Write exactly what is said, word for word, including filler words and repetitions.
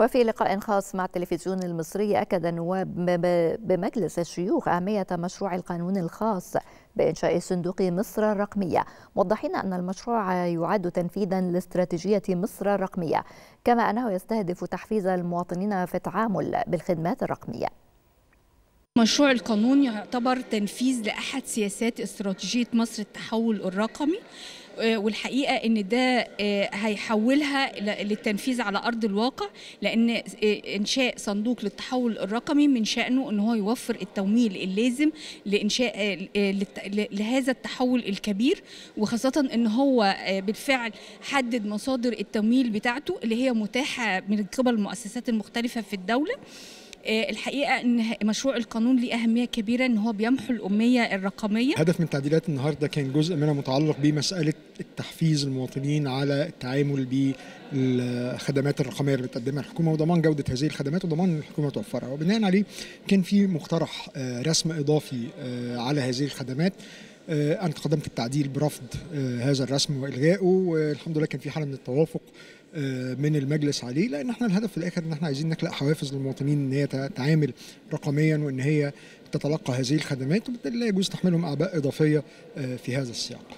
وفي لقاء خاص مع التلفزيون المصري أكد النواب بمجلس الشيوخ أهمية مشروع القانون الخاص بإنشاء صندوق مصر الرقمية، موضحين أن المشروع يعد تنفيذا لاستراتيجية مصر الرقمية، كما أنه يستهدف تحفيز المواطنين في التعامل بالخدمات الرقمية. مشروع القانون يعتبر تنفيذ لأحد سياسات استراتيجية مصر التحول الرقمي، والحقيقة إن ده هيحولها للتنفيذ على أرض الواقع، لأن إنشاء صندوق للتحول الرقمي من شأنه إن هو يوفر التمويل اللازم لإنشاء لهذا التحول الكبير، وخاصة إن هو بالفعل حدد مصادر التمويل بتاعته اللي هي متاحة من قبل المؤسسات المختلفة في الدولة. الحقيقه ان مشروع القانون له اهميه كبيره، ان هو بيمحو الاميه الرقميه. هدف من تعديلات النهارده كان جزء منها متعلق بمساله تحفيز المواطنين على التعامل بالخدمات الرقميه اللي بتقدمها الحكومه، وضمان جوده هذه الخدمات وضمان ان الحكومه توفرها، وبناء عليه كان في مقترح رسم اضافي على هذه الخدمات. انا تقدمت التعديل برفض هذا الرسم والغائه، والحمد لله كان في حاله من التوافق من المجلس عليه، لان احنا الهدف في الاخر ان احنا عايزين نخلق حوافز للمواطنين ان هي تتعامل رقميا وان هي تتلقى هذه الخدمات، وبالتالي لا يجوز تحملهم اعباء اضافيه في هذا السياق.